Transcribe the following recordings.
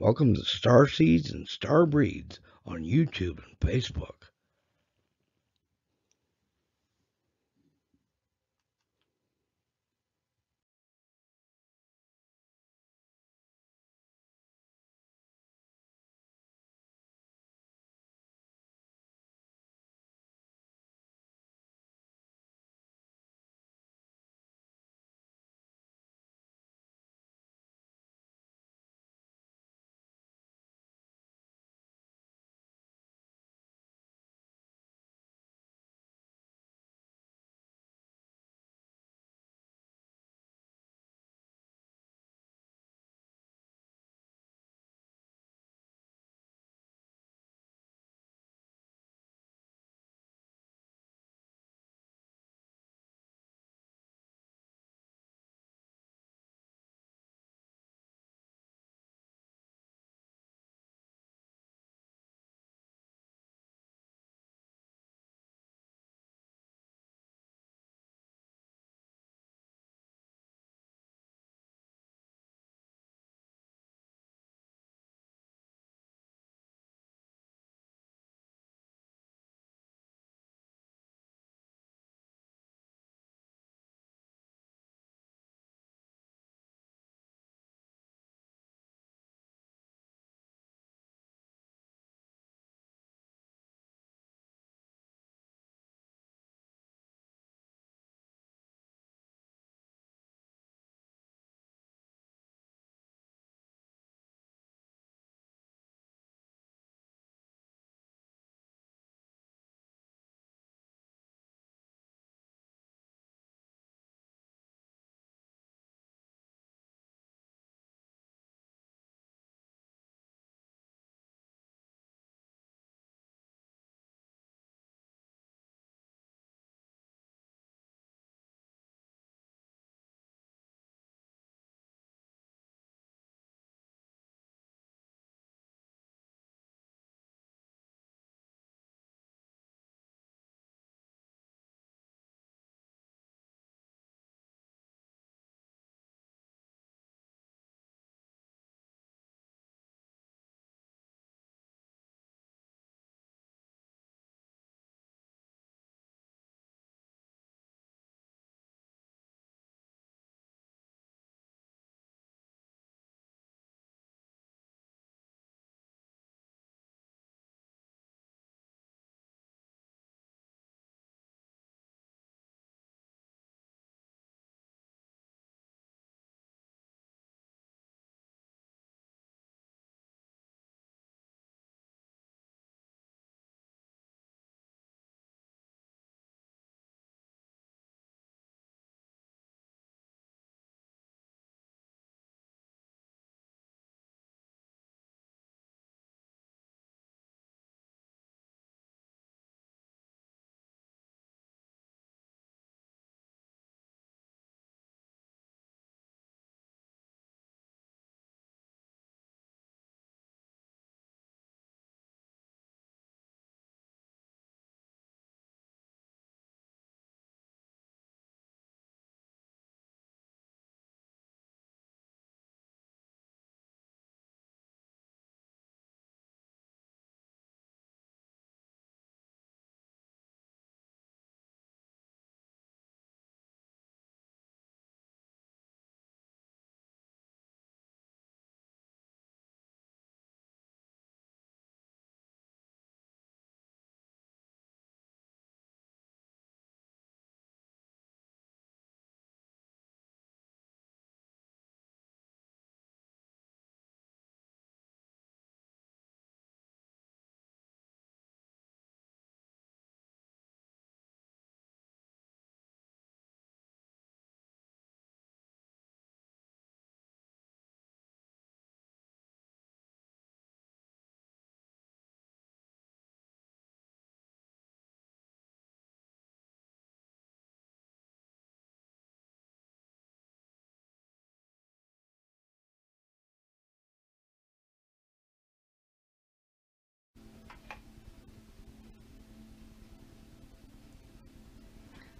Welcome to Starseeds and Starbreeds on YouTube and Facebook.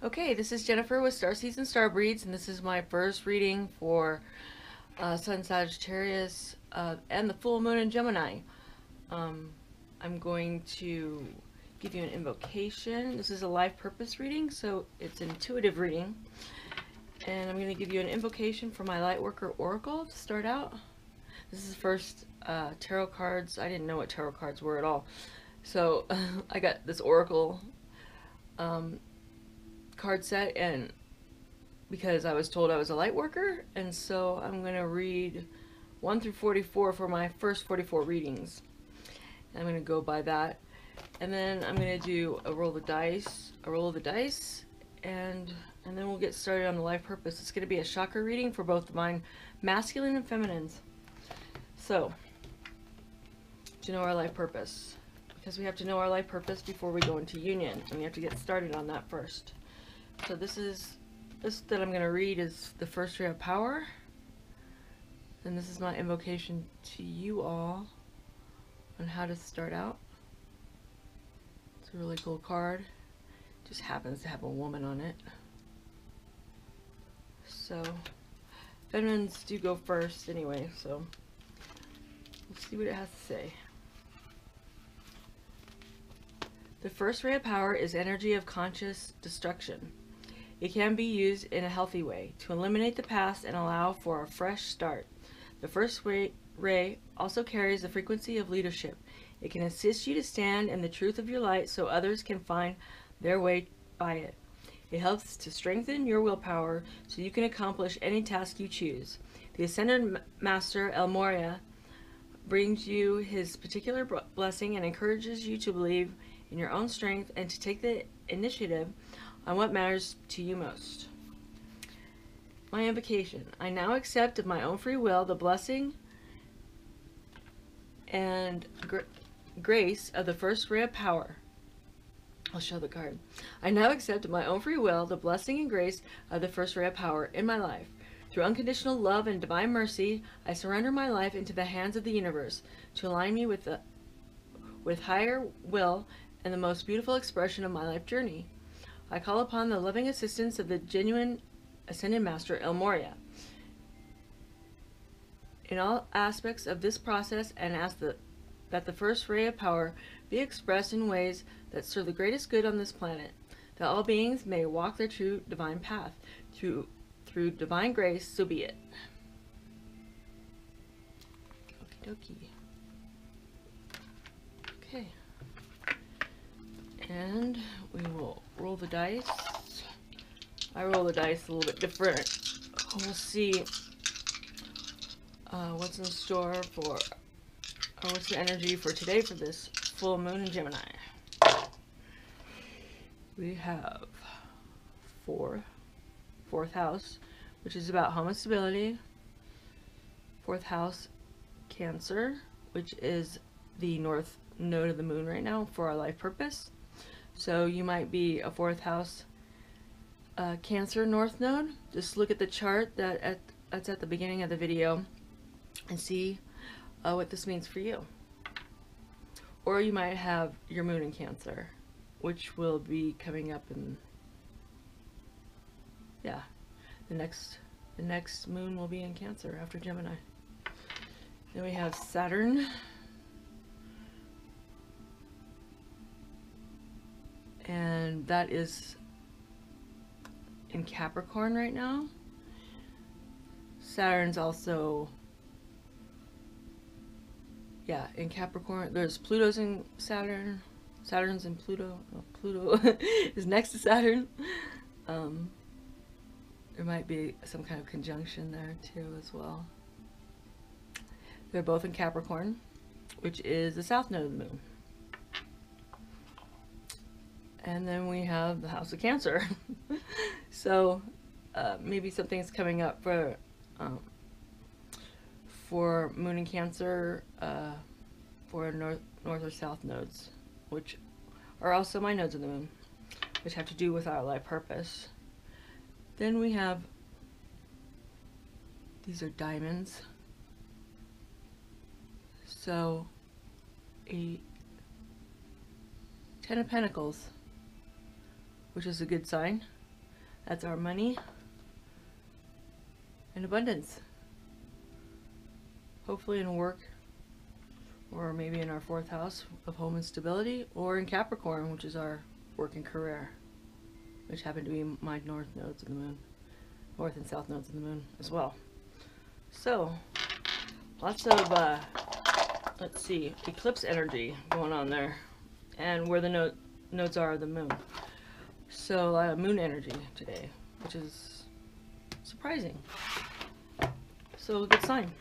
Okay, this is Jennifer with Starseeds and Starbreeds, and this is my first reading for Sun Sagittarius, and the full moon in Gemini. I'm going to give you an invocation. This is a life purpose reading, so it's an intuitive reading. And I'm going to give you an invocation for my Lightworker Oracle to start out. This is the first tarot cards. I didn't know what tarot cards were at all. So I got this Oracle card set, and because I was told I was a light worker, and so I'm going to read 1 through 44 for my first 44 readings. I'm going to go by that, and then I'm going to do a roll of the dice, and then we'll get started on the life purpose. It's going to be a chakra reading for both divine masculine and feminines. So, to know our life purpose, because we have to know our life purpose before we go into union, and we have to get started on that first. So this that I'm going to read is the first ray of power, and this is my invocation to you all on how to start out. It's a really cool card. It just happens to have a woman on it. So feminines do go first anyway, so let's see what it has to say. The first ray of power is energy of conscious destruction. It can be used in a healthy way to eliminate the past and allow for a fresh start. The first ray also carries the frequency of leadership. It can assist you to stand in the truth of your light so others can find their way by it. It helps to strengthen your willpower so you can accomplish any task you choose. The Ascended Master El Morya brings you his particular blessing and encourages you to believe in your own strength and to take the initiative on what matters to you most. My invocation. I now accept of my own free will the blessing and grace of the first ray of power. I'll show the card. I now accept of my own free will the blessing and grace of the first ray of power in my life. Through unconditional love and divine mercy, I surrender my life into the hands of the universe to align me with higher will and the most beautiful expression of my life journey. I call upon the loving assistance of the genuine Ascended Master El Morya in all aspects of this process, and ask that the first ray of power be expressed in ways that serve the greatest good on this planet, that all beings may walk their true divine path. Through divine grace, so be it. Okie dokie. Okay. And we will roll the dice. I roll the dice a little bit different. We'll see what's in store for, or what's the energy for today for this full moon in Gemini. We have fourth house, which is about home and stability. Fourth house, Cancer, which is the north node of the moon right now for our life purpose. So you might be a fourth house Cancer north node. Just look at the chart that's at the beginning of the video and see what this means for you. Or you might have your moon in Cancer, which will be coming up in, yeah, the next moon will be in Cancer after Gemini. Then we have Saturn, and that is in Capricorn right now. Saturn's also, yeah, in Capricorn. There's Pluto's in Saturn. Saturn's in Pluto. Oh, Pluto is next to Saturn. There might be some kind of conjunction there too as well. They're both in Capricorn, which is the south node of the moon. And then we have the house of Cancer. So maybe something's coming up for moon and Cancer for north or south nodes, which are also my nodes of the moon, which have to do with our life purpose. Then we have, these are diamonds. So a 10 of Pentacles, which is a good sign. That's our money and abundance. hopefully in work, or maybe in our fourth house of home and stability, or in Capricorn, which is our work and career, which happen to be my north nodes of the moon, north and south nodes of the moon as well. So lots of let's see, eclipse energy going on there, and where the nodes are of the moon. So a lot of moon energy today, which is surprising. So good sign.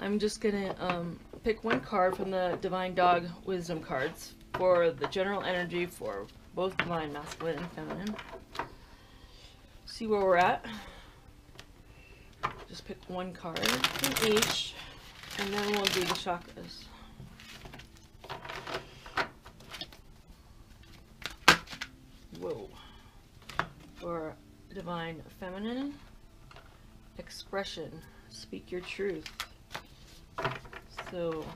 I'm just gonna pick one card from the Divine Dog Wisdom cards for the general energy for both Divine Masculine and Feminine. See where we're at. Just pick one card from each, and then we'll do the chakras. Whoa. For Divine Feminine, expression, speak your truth. So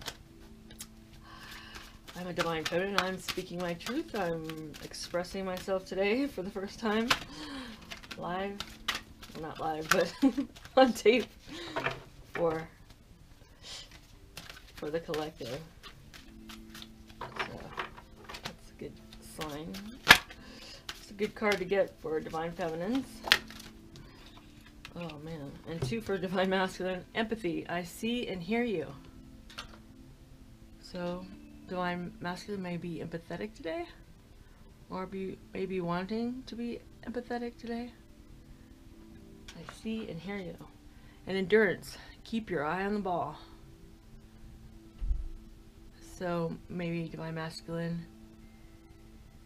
I'm a Divine Feminine, I'm speaking my truth, I'm expressing myself today for the first time, live, well, not live, but on tape for the collective. So that's a good sign. It's a good card to get for Divine Feminines. Oh man. And two for Divine Masculine, empathy, I see and hear you. So Divine Masculine may be empathetic today, or maybe wanting to be empathetic today. I see and hear you. And endurance, keep your eye on the ball. So maybe Divine Masculine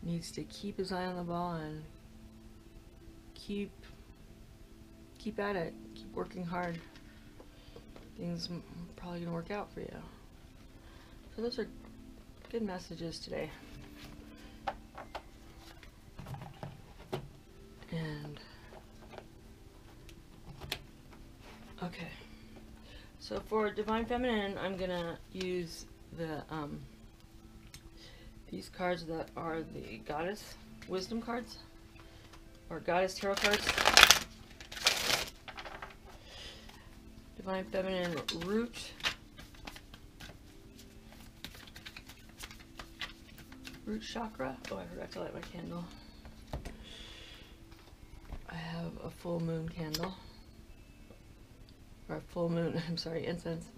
needs to keep his eye on the ball and keep at it, keep working hard. Things probably gonna work out for you. So those are good messages today. And okay, so for Divine Feminine, I'm gonna use the these cards that are the Goddess Wisdom cards, or Goddess Tarot cards. Divine Feminine root. Root chakra. Oh, I forgot to light my candle. I have a full moon candle. Or a full moon, I'm sorry, incense.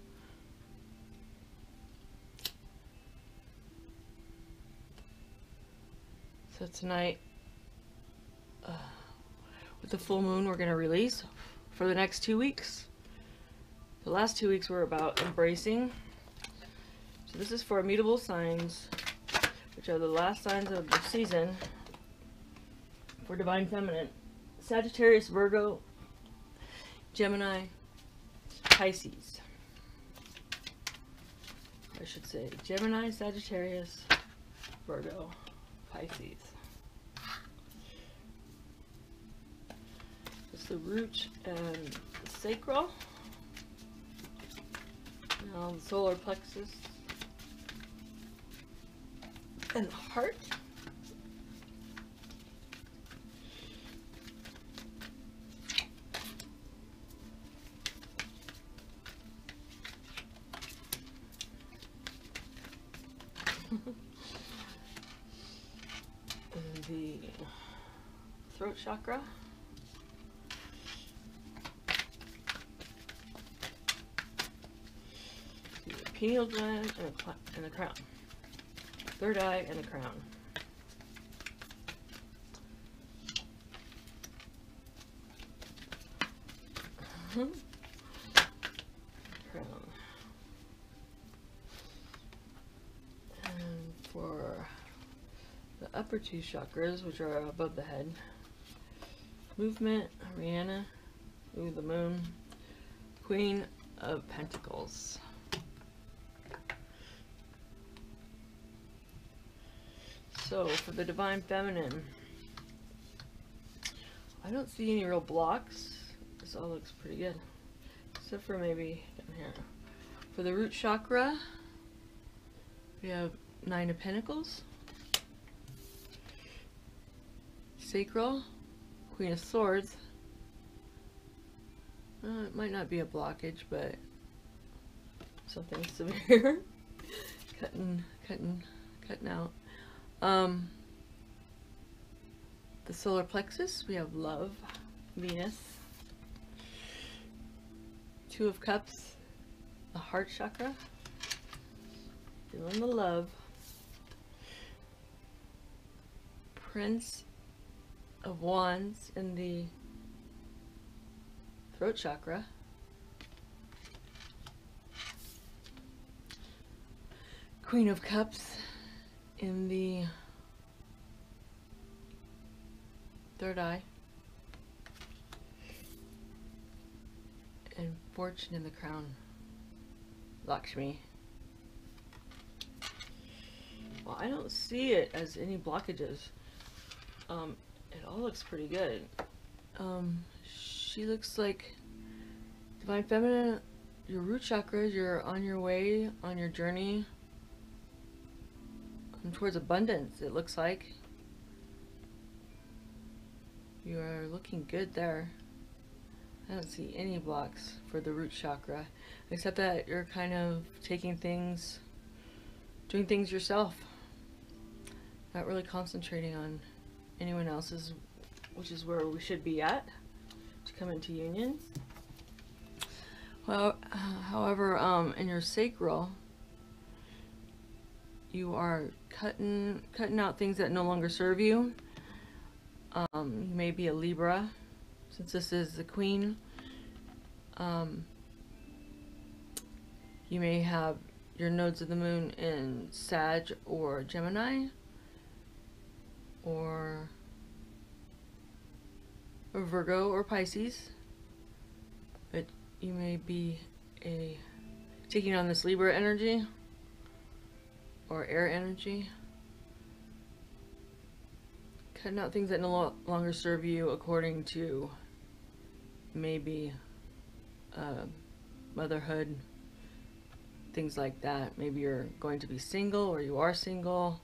So tonight, with the full moon, we're going to release for the next 2 weeks. The last 2 weeks were about embracing. So this is for immutable signs, which are the last signs of the season for Divine Feminine. Sagittarius, Virgo, Gemini, Pisces. I should say Gemini, Sagittarius, Virgo, Pisces. It's the root and sacral. Now the solar plexus. And the heart. The throat chakra. The pineal gland and the crown. Third eye and the crown. Crown. And for the upper two chakras, which are above the head, movement, Rihanna, ooh, the moon, Queen of Pentacles. So for the Divine Feminine, I don't see any real blocks. This all looks pretty good, except for maybe down here. For the root chakra, we have 9 of Pentacles, sacral, Queen of Swords. It might not be a blockage, but something severe. cutting out. The solar plexus, we have love, Venus, Two of Cups, the heart chakra, doing the love, Prince of Wands in the throat chakra, Queen of Cups in the third eye, and fortune in the crown, Lakshmi. Well, I don't see it as any blockages. It all looks pretty good. She looks like Divine Feminine, your root chakras, you're on your way, on your journey towards abundance, it looks like. You are looking good there. I don't see any blocks for the root chakra, except that you're kind of taking things, doing things yourself. Not really concentrating on anyone else's, which is where we should be at to come into union. Well, however, in your sacral, you are cutting out things that no longer serve you. You may be a Libra, since this is the Queen. You may have your nodes of the moon in Sag or Gemini, or Virgo or Pisces. But you may be taking on this Libra energy or air energy. Cutting out things that no longer serve you, according to maybe motherhood, things like that. Maybe you're going to be single, or you are single,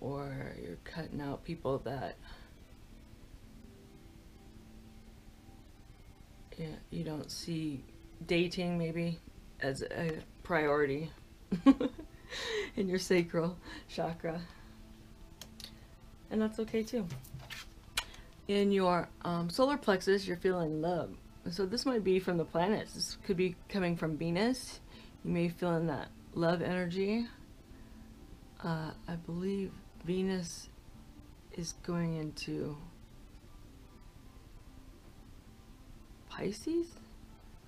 or you're cutting out people that you don't see dating maybe as a priority in your sacral chakra. And that's okay too. In your solar plexus, you're feeling love. So this might be from the planets. This could be coming from Venus. You may be feeling that love energy. I believe Venus is going into Pisces?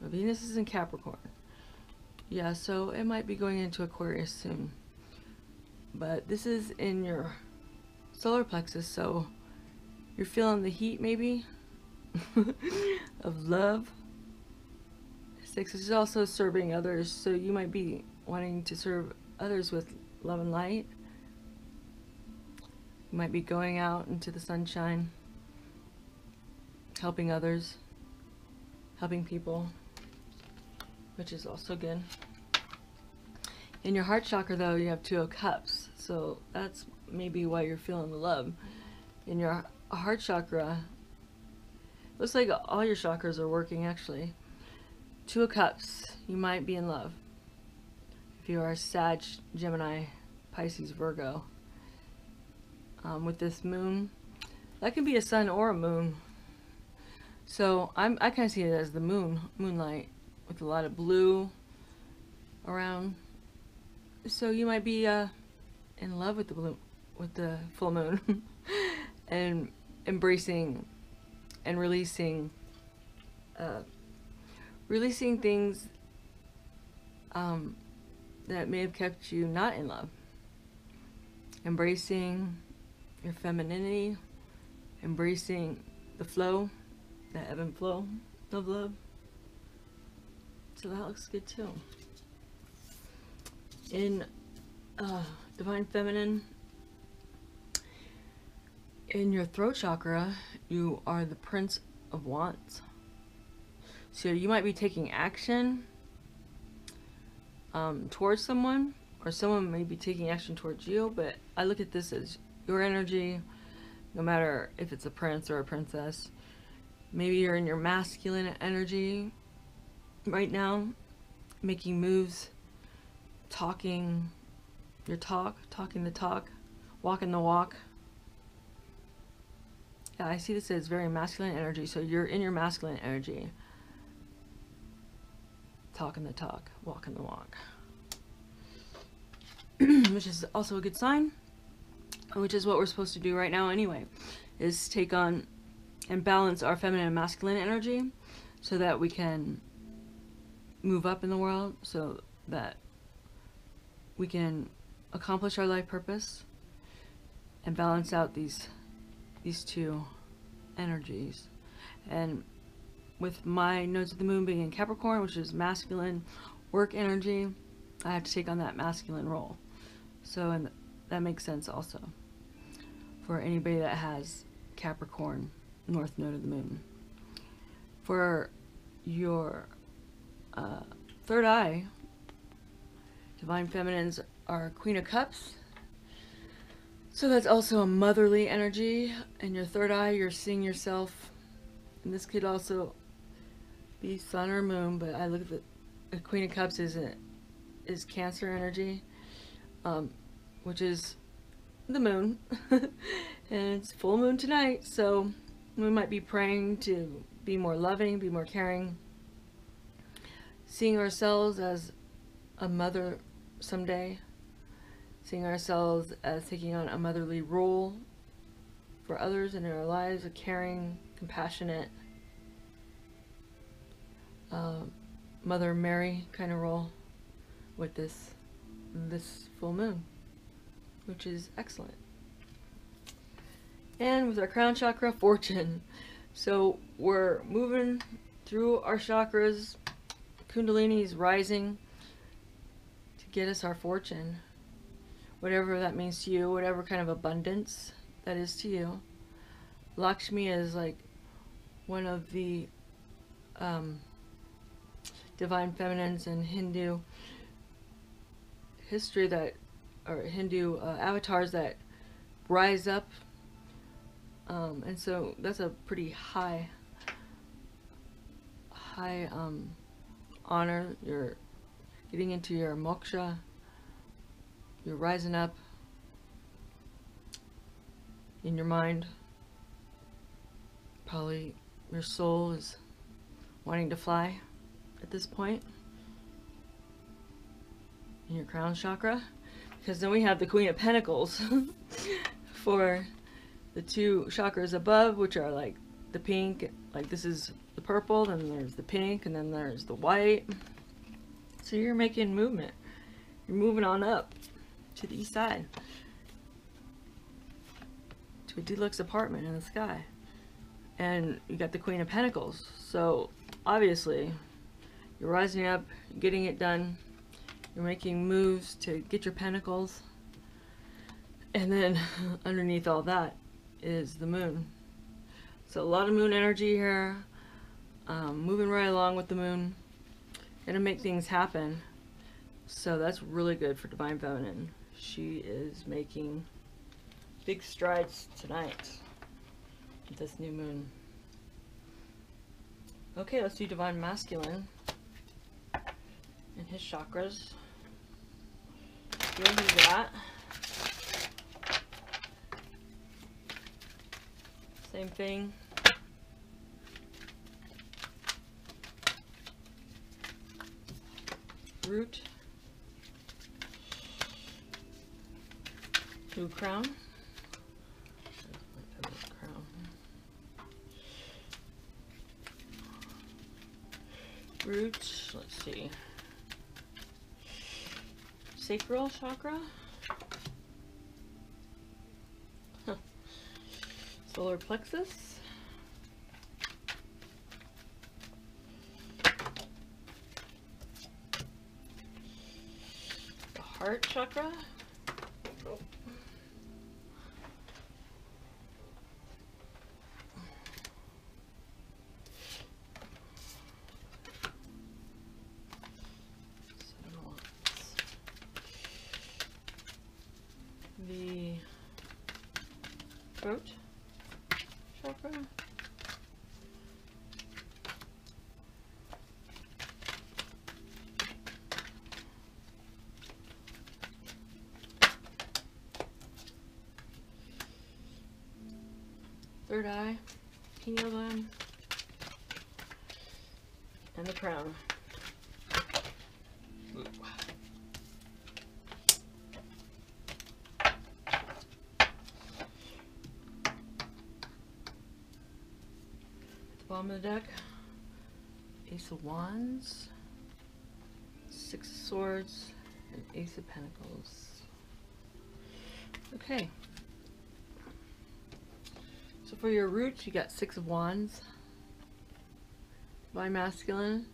Well, Venus is in Capricorn. Yeah, so it might be going into Aquarius soon. But this is in your solar plexus, so you're feeling the heat maybe of love. Six is also serving others, so you might be wanting to serve others with love and light. You might be going out into the sunshine, helping others, helping people, which is also good. In your heart chakra though, you have Two of Cups, so that's maybe why you're feeling the love. In your heart chakra, looks like all your chakras are working actually. Two of Cups, you might be in love. If you are Sag, Gemini, Pisces, Virgo, with this moon, that can be a sun or a moon. So I kind of see it as the moon, moonlight, with a lot of blue around. So you might be in love with the blue, with the full moon, and embracing and releasing releasing things that may have kept you not in love. Embracing your femininity, embracing the flow, the ebb and flow of love. So that looks good too. In Divine Feminine, in your throat chakra, you are the Prince of Wands. So you might be taking action towards someone, or someone may be taking action towards you, but I look at this as your energy, no matter if it's a prince or a princess. Maybe you're in your masculine energy right now, making moves talking your talk, talking the talk, walking the walk. Yeah, I see this as very masculine energy. So you're in your masculine energy. Talking the talk, walking the walk. Which is also a good sign, which is what we're supposed to do right now anyway, is take on and balance our feminine and masculine energy so that we can move up in the world, so that we can accomplish our life purpose and balance out these two energies. And with my nodes of the moon being in Capricorn, which is masculine work energy, I have to take on that masculine role. So, and that makes sense also for anybody that has Capricorn, North Node of the Moon. For your third eye, Divine Feminines are Queen of Cups. So that's also a motherly energy. In your third eye, you're seeing yourself. And this could also be Sun or Moon, but I look at the Queen of Cups is Cancer energy. Which is the moon, and it's full moon tonight, so we might be praying to be more loving, be more caring, seeing ourselves as a mother someday, seeing ourselves as taking on a motherly role for others and in our lives, a caring, compassionate Mother Mary kind of role with this full moon, which is excellent. And with our crown chakra, fortune. So we're moving through our chakras. Kundalini is rising to get us our fortune, whatever that means to you, whatever kind of abundance that is to you. Lakshmi is like one of the divine feminines in Hindu history, that or Hindu avatars that rise up, and so that's a pretty high honor. You're getting into your moksha, you're rising up in your mind. Probably your soul is wanting to fly at this point in your crown chakra. Because then we have the Queen of Pentacles for the two chakras above, which are like the pink, like this is the purple, then there's the pink, and then there's the white. So you're making movement. You're moving on up to the east side, to a deluxe apartment in the sky. And you got the Queen of Pentacles. So obviously you're rising up, getting it done. You're making moves to get your pentacles. And then underneath all that is the moon. So a lot of moon energy here. Moving right along with the moon. Gonna make things happen. So that's really good for Divine Feminine. She is making big strides tonight with this new moon. Okay, let's do Divine Masculine and his chakras. Here he's at. Same thing. Root to crown. Root, let's see. Sacral chakra. Solar plexus. The heart chakra. Throat chakra, third eye, pineal gland, and the crown. Ooh. Bottom of the deck, Ace of Wands, Six of Swords, and Ace of Pentacles. Okay, so for your roots you got Six of Wands, Divine Masculine.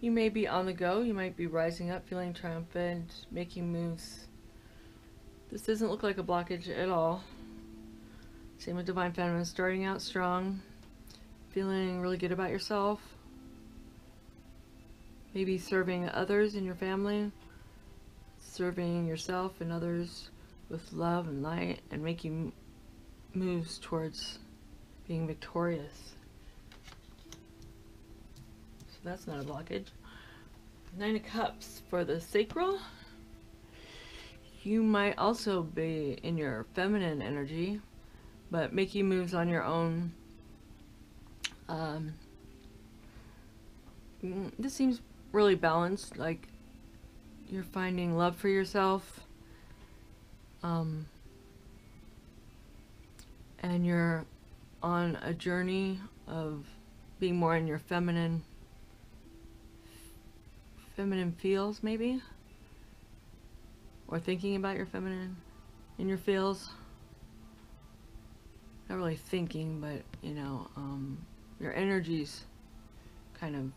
You may be on the go, you might be rising up, feeling triumphant, making moves. This doesn't look like a blockage at all. Same with Divine Feminine, starting out strong, feeling really good about yourself, maybe serving others in your family, serving yourself and others with love and light, and making moves towards being victorious. So that's not a blockage. Nine of Cups for the sacral. You might also be in your feminine energy, but making moves on your own. This seems really balanced, like you're finding love for yourself, and you're on a journey of being more in your feminine feels, maybe, or thinking about your feminine in your feels. Not really thinking, but you know, your energy's kind of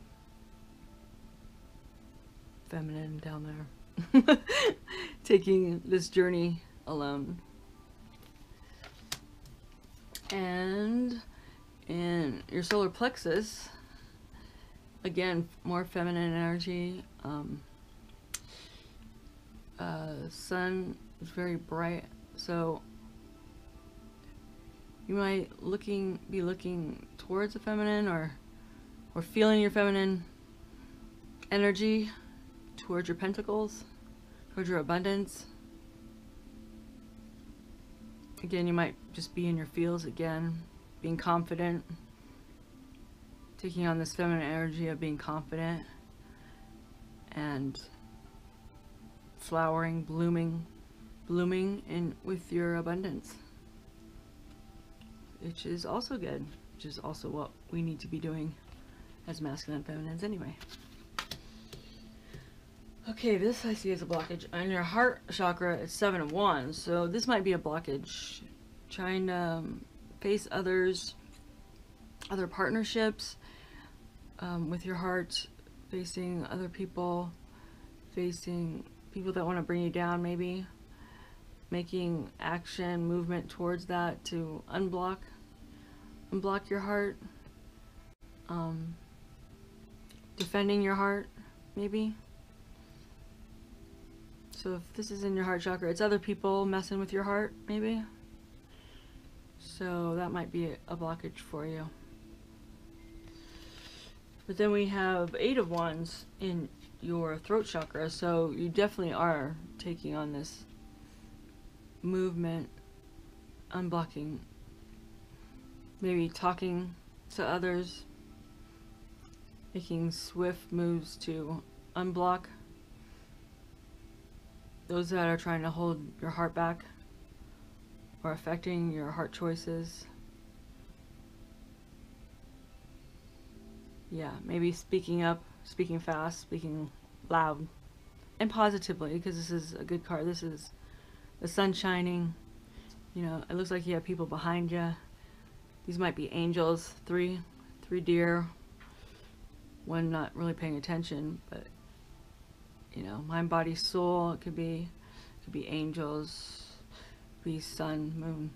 feminine down there. Taking this journey alone. And in your solar plexus, again, more feminine energy. Sun is very bright, so you might be looking towards the feminine, or feeling your feminine energy towards your pentacles, towards your abundance. Again, you might just be in your feels again, being confident, taking on this feminine energy of being confident and flowering, blooming in with your abundance. Which is also good, which is also what we need to be doing as masculine feminines anyway. Okay, this I see as a blockage. On your heart chakra, it's 7 of Wands, so this might be a blockage. Trying to face others, other partnerships with your heart, facing other people, facing people that want to bring you down maybe. Making action, movement towards that to unblock your heart, defending your heart, maybe. So if this is in your heart chakra, it's other people messing with your heart, maybe. So that might be a blockage for you. But then we have 8 of Wands in your throat chakra, so you definitely are taking on this movement, unblocking, maybe talking to others, making swift moves to unblock those that are trying to hold your heart back or affecting your heart choices. Yeah, maybe speaking up, speaking fast, speaking loud and positively, because this is a good card. This is the sun shining, you know, it looks like you have people behind you. These might be angels, three deer, one not really paying attention, but you know, mind, body, soul. It could be angels, be sun, moon,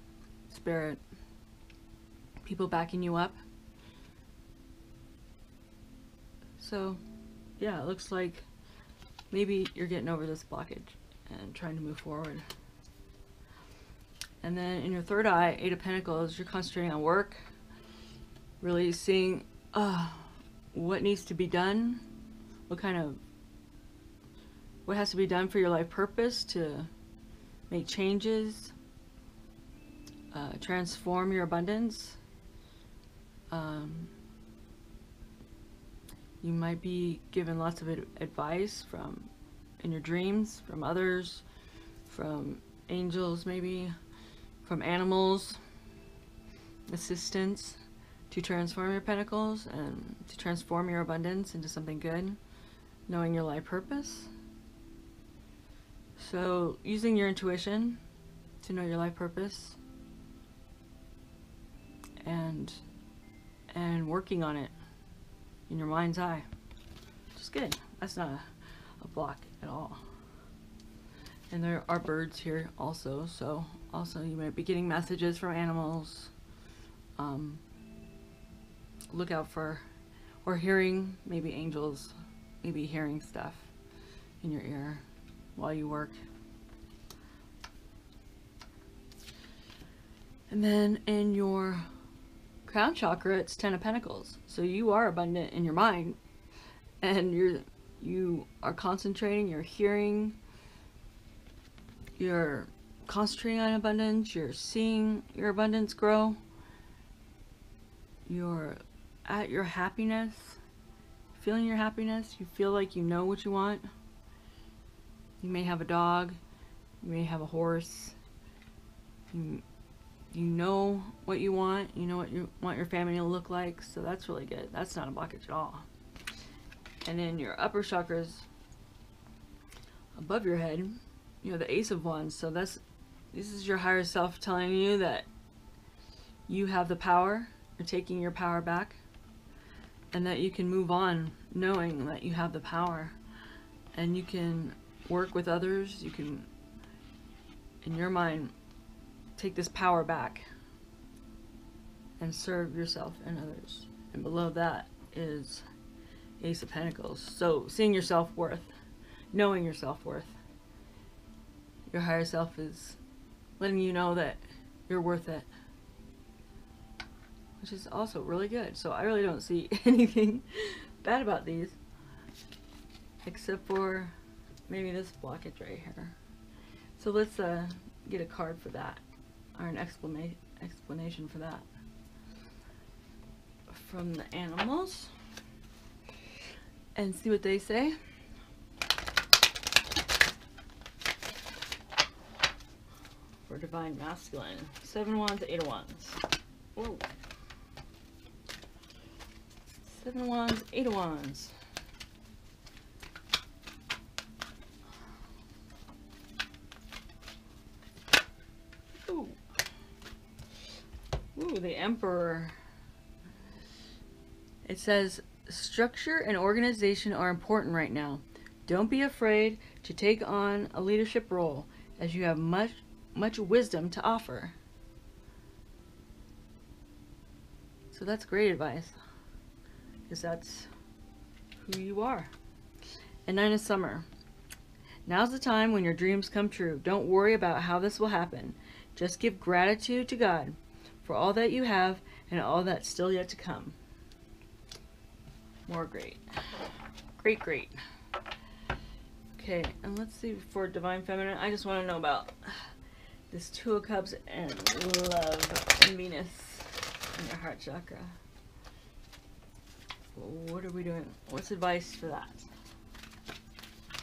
spirit, people backing you up. So yeah, it looks like maybe you're getting over this blockage and trying to move forward. And then in your third eye, 8 of Pentacles, you're concentrating on work, really seeing what needs to be done, what has to be done for your life purpose to make changes, transform your abundance. You might be given lots of advice from in your dreams, from others, from angels, maybe from animals, assistance to transform your pentacles and to transform your abundance into something good, knowing your life purpose. So using your intuition to know your life purpose and working on it in your mind's eye, which is good. That's not a block at all. And there are birds here also, so also you might be getting messages from animals. Look out for, or hearing, maybe angels, maybe hearing stuff in your ear while you work. And then in your crown chakra, it's 10 of pentacles. So you are abundant in your mind, and you are concentrating, you're hearing, you're concentrating on abundance, you're seeing your abundance grow, you're at your happiness, feeling your happiness, you feel like you know what you want. You may have a dog, you may have a horse, you know what you want, you know what you want your family to look like, so that's really good. That's not a blockage at all. And then your upper chakras above your head, you know, the Ace of Wands, so this is your higher self telling you that you have the power, you're taking your power back, and that you can move on knowing that you have the power, and you can work with others, you can, in your mind, take this power back and serve yourself and others. And below that is Ace of Pentacles. So seeing your self-worth, knowing your self-worth. Your higher self is letting you know that you're worth it, which is also really good. So I really don't see anything bad about these, except for maybe this blockage right here. So let's get a card for that, or an explanation for that from the animals, and see what they say. For Divine Masculine, 7 of Wands, 8 of Wands. Whoa. 7 of Wands, 8 of Wands. Ooh. Ooh, the Emperor. It says, structure and organization are important right now. Don't be afraid to take on a leadership role, as you have much wisdom to offer. So that's great advice, because that's who you are. And 9 of Summer. Now's the time when your dreams come true. Don't worry about how this will happen. Just give gratitude to God for all that you have and all that's still yet to come. More great. Great, great. Okay, and let's see for Divine Feminine. I just want to know about this 2 of Cups and Love and Venus in your heart chakra. What are we doing? What's advice for that?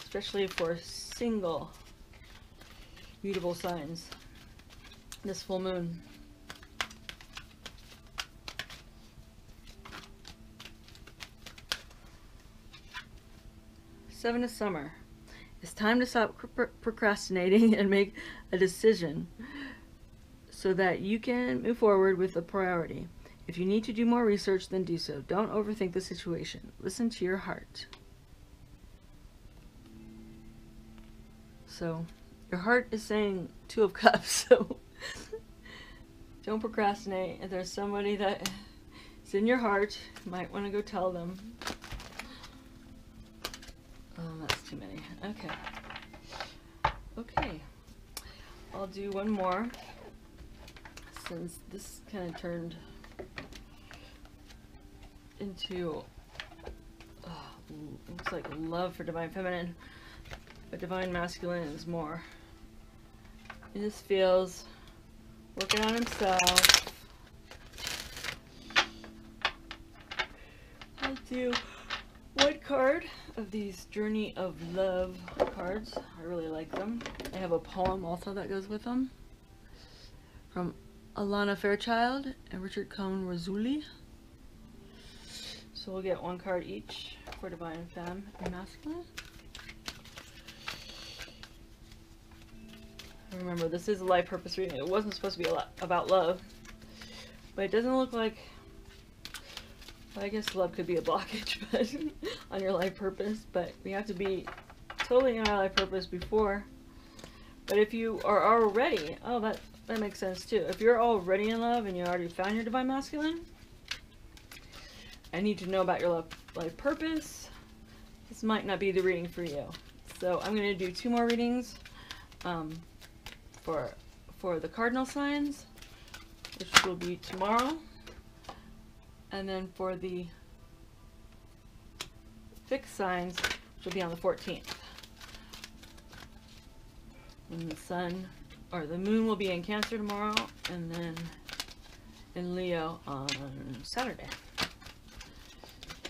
Especially for single mutable signs this full moon. Seven of Summer. It's time to stop procrastinating and make a decision so that you can move forward with a priority. If you need to do more research, then do so. Don't overthink the situation. Listen to your heart. So your heart is saying 2 of Cups, so don't procrastinate. If there's somebody that is in your heart, you might want to go tell them. Oh, that's too many. Okay. Okay. I'll do one more, since this kind of turned into, looks like love for Divine Feminine, but Divine Masculine is more. It just feels, we're Working on himself. I'll do one card of these Journey of Love cards. I really like them. I have a poem also that goes with them from Alana Fairchild and Richard Cohn-Razzulli. So we'll get one card each for Divine Femme and Masculine. Remember, this is a life purpose reading. It wasn't supposed to be a lot about love, but it doesn't look like, well, I guess love could be a blockage, but on your life purpose, but we have to be totally on our life purpose before. But if you are already, oh, that makes sense too. If you're already in love and you already found your Divine Masculine, I need to know about your life purpose. This might not be the reading for you. So I'm going to do two more readings. For the cardinal signs, which will be tomorrow, and then for the fixed signs, which will be on the 14th, when the sun or the moon will be in Cancer tomorrow, and then in Leo on Saturday.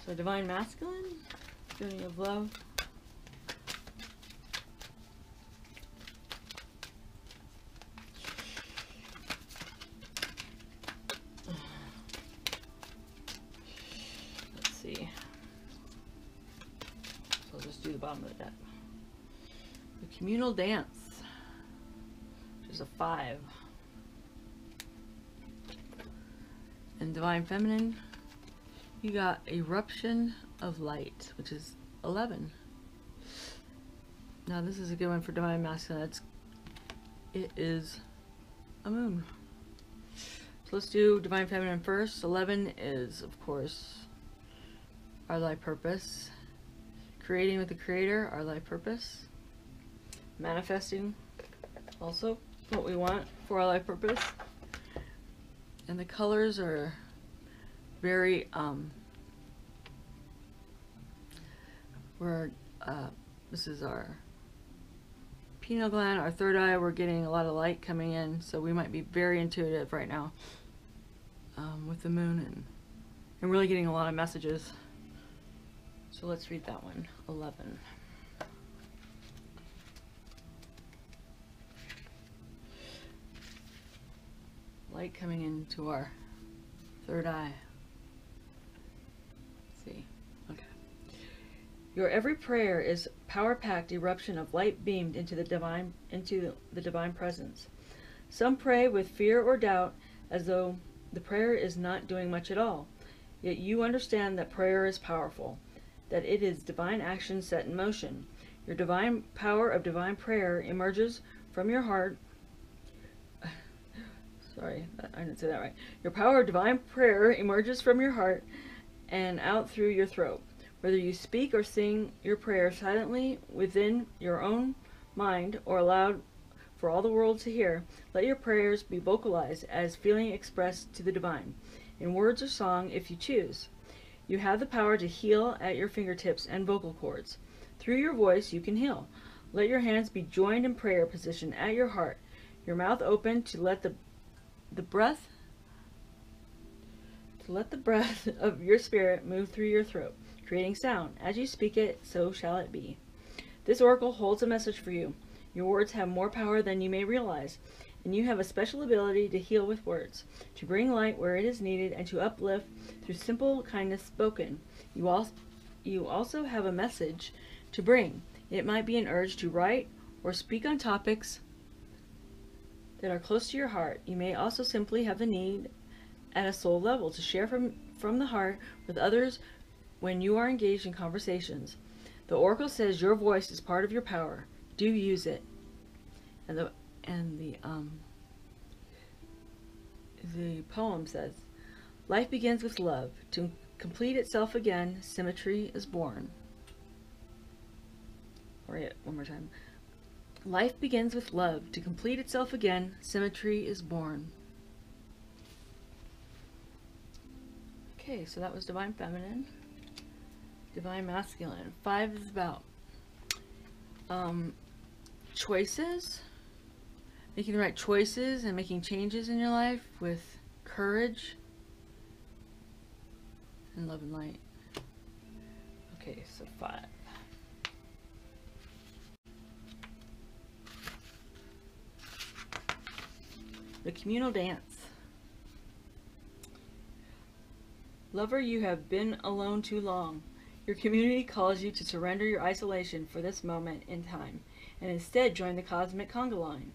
So Divine Masculine, Journey of Love. Bottom of the deck. The Communal Dance. There's a 5. And Divine Feminine, you got Eruption of Light, which is 11. Now this is a good one for Divine Masculine. It is a moon. So let's do Divine Feminine first. 11 is, of course, our life purpose. Creating with the Creator, our life purpose. Manifesting, also what we want for our life purpose. And the colors are very, this is our pineal gland, our third eye. We're getting a lot of light coming in, so we might be very intuitive right now with the moon and really getting a lot of messages. So let's read that one, 11. Light coming into our third eye. Let's see, okay. Your every prayer is power-packed eruption of light beamed into the divine presence. Some pray with fear or doubt, as though the prayer is not doing much at all. Yet you understand that prayer is powerful, that it is divine action set in motion. Your divine power of divine prayer emerges from your heart. Sorry, I didn't say that right. Your power of divine prayer emerges from your heart and out through your throat. Whether you speak or sing your prayer silently within your own mind or aloud for all the world to hear, let your prayers be vocalized as feeling expressed to the divine, in words or song if you choose. You have the power to heal at your fingertips and vocal cords. Through your voice, you can heal. Let your hands be joined in prayer position at your heart, your mouth open to let the breath of your spirit move through your throat, creating sound. As you speak it, so shall it be. This oracle holds a message for you. Your words have more power than you may realize, and you have a special ability to heal with words, to bring light where it is needed, and to uplift through simple kindness spoken. You also have a message to bring. It might be an urge to write or speak on topics that are close to your heart. You may also simply have the need at a soul level to share from the heart with others when you are engaged in conversations. The oracle says your voice is part of your power. Do use it. And the poem says, life begins with love. To complete itself again, symmetry is born. I'll read it one more time. Life begins with love. To complete itself again, symmetry is born. Okay, so that was Divine Feminine. Divine Masculine. 5 is about choices. making the right choices and making changes in your life with courage and love and light. Okay, so 5. The communal dance. Lover, you have been alone too long. Your community calls you to surrender your isolation for this moment in time and instead join the cosmic conga line.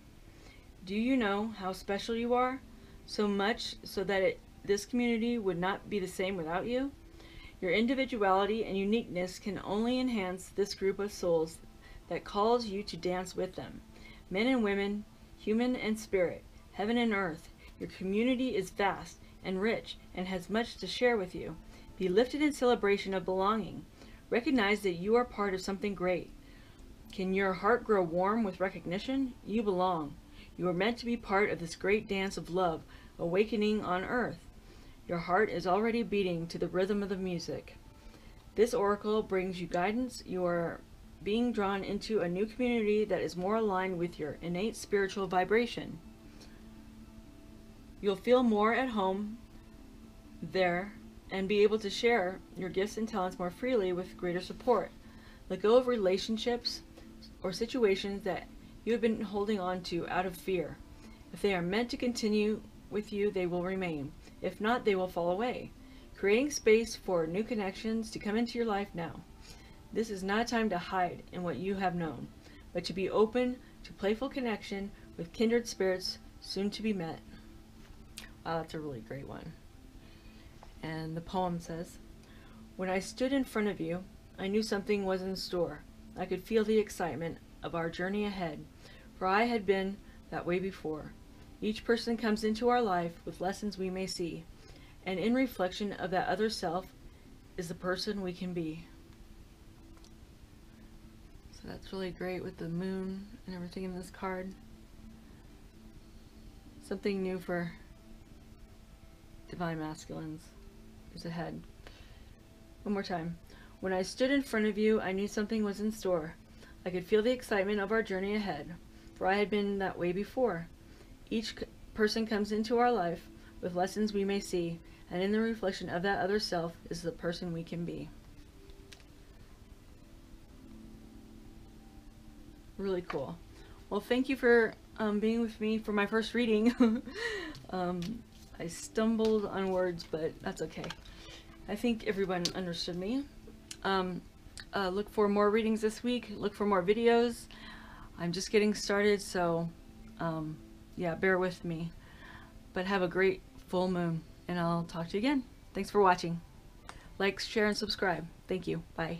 Do you know how special you are? So much so that this community would not be the same without you. Your individuality and uniqueness can only enhance this group of souls that calls you to dance with them. Men and women, human and spirit, heaven and earth, your community is vast and rich and has much to share with you. Be lifted in celebration of belonging. Recognize that you are part of something great. Can your heart grow warm with recognition? You belong. You are meant to be part of this great dance of love, awakening on earth. Your heart is already beating to the rhythm of the music. This oracle brings you guidance. You are being drawn into a new community that is more aligned with your innate spiritual vibration. You'll feel more at home there and be able to share your gifts and talents more freely with greater support. Let go of relationships or situations that you have been holding on to out of fear. If they are meant to continue with you, they will remain. If not, they will fall away. Creating space for new connections to come into your life now. This is not a time to hide in what you have known, but to be open to playful connection with kindred spirits soon to be met. Wow, that's a really great one. And the poem says, when I stood in front of you, I knew something was in store. I could feel the excitement of our journey ahead, for I had been that way before. Each person comes into our life with lessons we may see, and in reflection of that other self is the person we can be. So that's really great with the moon and everything in this card. Something new for Divine Masculines is ahead. One more time. When I stood in front of you, I knew something was in store. I could feel the excitement of our journey ahead, for I had been that way before. Each person comes into our life with lessons we may see, and in the reflection of that other self is the person we can be. Really cool. Well, thank you for being with me for my first reading. I stumbled on words, but that's okay. I think everyone understood me. Look for more readings this week. Look for more videos. I'm just getting started, so yeah, bear with me. But have a great full moon, and I'll talk to you again. Thanks for watching. Like, share, and subscribe. Thank you. Bye.